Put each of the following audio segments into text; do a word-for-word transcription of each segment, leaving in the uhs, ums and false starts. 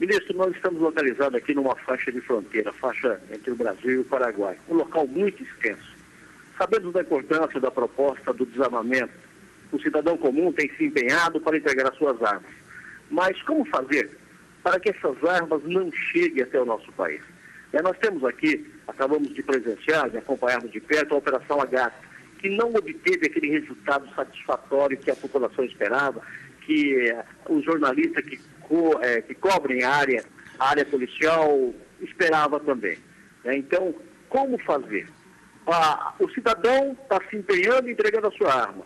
Ministro, nós estamos localizados aqui numa faixa de fronteira, faixa entre o Brasil e o Paraguai, um local muito extenso. Sabemos da importância da proposta do desarmamento. O cidadão comum tem se empenhado para entregar suas armas. Mas como fazer para que essas armas não cheguem até o nosso país? É, nós temos aqui, acabamos de presenciar, de acompanharmos de perto a Operação Agata, que não obteve aquele resultado satisfatório que a população esperava, que eh, os jornalistas que, co, eh, que cobrem a área, a área policial esperava também. É, então, como fazer? Ah, o cidadão está se empenhando e entregando a sua arma.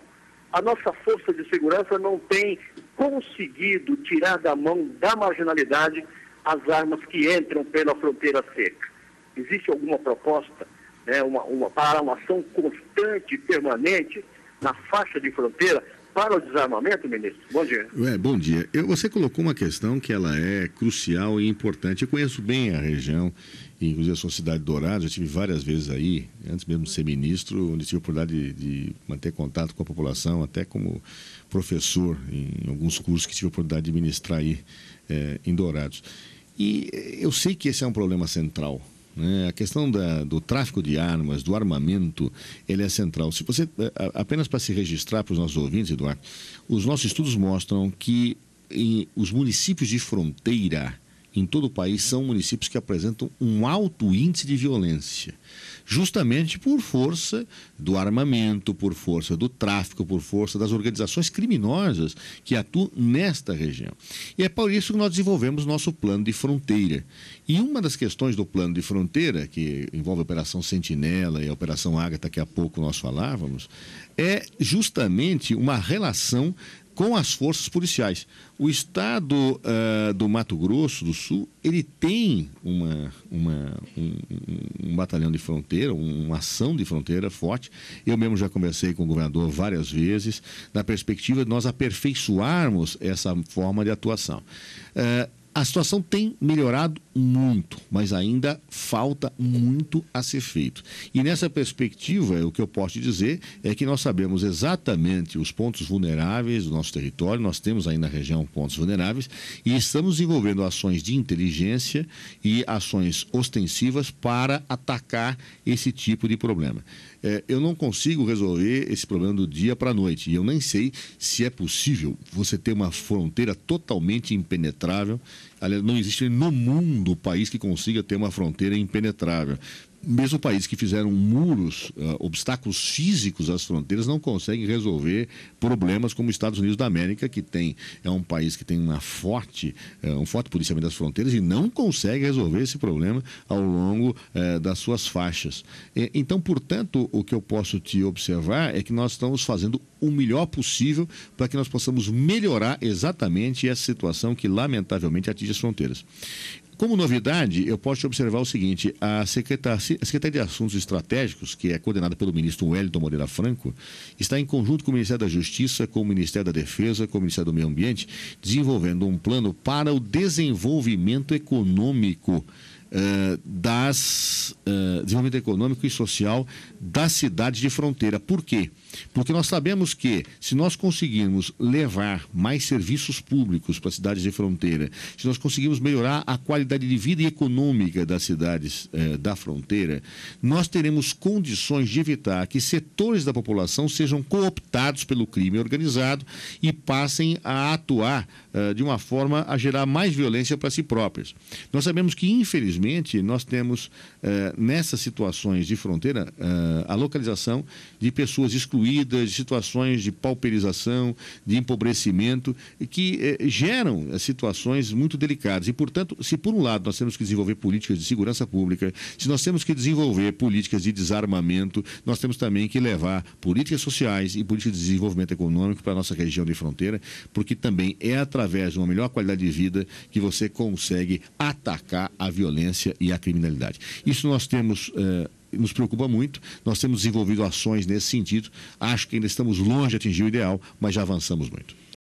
A nossa força de segurança não tem conseguido tirar da mão da marginalidade as armas que entram pela fronteira seca. Existe alguma proposta, né, uma, uma, para uma ação constante, permanente, na faixa de fronteira, para o desarmamento, ministro? Bom dia. É, bom dia. Eu, você colocou uma questão que ela é crucial e importante. Eu conheço bem a região, inclusive a sua cidade de Dourados. Eu estive várias vezes aí, antes mesmo de ser ministro, onde tive a oportunidade de, de manter contato com a população, até como professor em alguns cursos que tive a oportunidade de ministrar aí é, em Dourados. E eu sei que esse é um problema central. A questão da, do tráfico de armas, do armamento, ele é central. Se você, apenas para se registrar para os nossos ouvintes, Eduardo, os nossos estudos mostram que em, os municípios de fronteira em todo o país são municípios que apresentam um alto índice de violência, justamente por força do armamento, por força do tráfico, por força das organizações criminosas que atuam nesta região. E é por isso que nós desenvolvemos nosso plano de fronteira. E uma das questões do plano de fronteira, que envolve a Operação Sentinela e a Operação Ágata, que há pouco nós falávamos, é justamente uma relação com as forças policiais. O estado uh, do Mato Grosso do Sul, ele tem uma, uma, um, um batalhão de fronteira, uma ação de fronteira forte. Eu mesmo já conversei com o governador várias vezes, na perspectiva de nós aperfeiçoarmos essa forma de atuação. Uh, a situação tem melhorado muito, mas ainda falta muito a ser feito. E nessa perspectiva, o que eu posso dizer é que nós sabemos exatamente os pontos vulneráveis do nosso território, nós temos aí na região pontos vulneráveis, e estamos desenvolvendo ações de inteligência e ações ostensivas para atacar esse tipo de problema. É, eu não consigo resolver esse problema do dia para a noite, e eu nem sei se é possível você ter uma fronteira totalmente impenetrável. Aliás, não existe no mundo país que consiga ter uma fronteira impenetrável. Mesmo países que fizeram muros, uh, obstáculos físicos às fronteiras, não conseguem resolver problemas como os Estados Unidos da América, que tem, é um país que tem uma forte, uh, um forte policiamento das fronteiras e não consegue resolver esse problema ao longo uh, das suas faixas. E, então, portanto, o que eu posso te observar é que nós estamos fazendo o melhor possível para que nós possamos melhorar exatamente essa situação que, lamentavelmente, atinge as fronteiras. Como novidade, eu posso observar o seguinte, a Secretaria de Assuntos Estratégicos, que é coordenada pelo ministro Wellington Moreira Franco, está em conjunto com o Ministério da Justiça, com o Ministério da Defesa, com o Ministério do Meio Ambiente, desenvolvendo um plano para o desenvolvimento econômico, uh, das, uh, desenvolvimento econômico e social das cidades de fronteira. Por quê? Porque nós sabemos que, se nós conseguirmos levar mais serviços públicos para cidades de fronteira, se nós conseguirmos melhorar a qualidade de vida e econômica das cidades eh, da fronteira, nós teremos condições de evitar que setores da população sejam cooptados pelo crime organizado e passem a atuar eh, de uma forma a gerar mais violência para si próprios. Nós sabemos que, infelizmente, nós temos eh, nessas situações de fronteira eh, a localização de pessoas excluídas, de situações de pauperização, de empobrecimento, que eh, geram situações muito delicadas. E, portanto, se por um lado nós temos que desenvolver políticas de segurança pública, se nós temos que desenvolver políticas de desarmamento, nós temos também que levar políticas sociais e políticas de desenvolvimento econômico para a nossa região de fronteira, porque também é através de uma melhor qualidade de vida que você consegue atacar a violência e a criminalidade. Isso nós temos... Eh, nos preocupa muito, nós temos desenvolvido ações nesse sentido, acho que ainda estamos longe de atingir o ideal, mas já avançamos muito.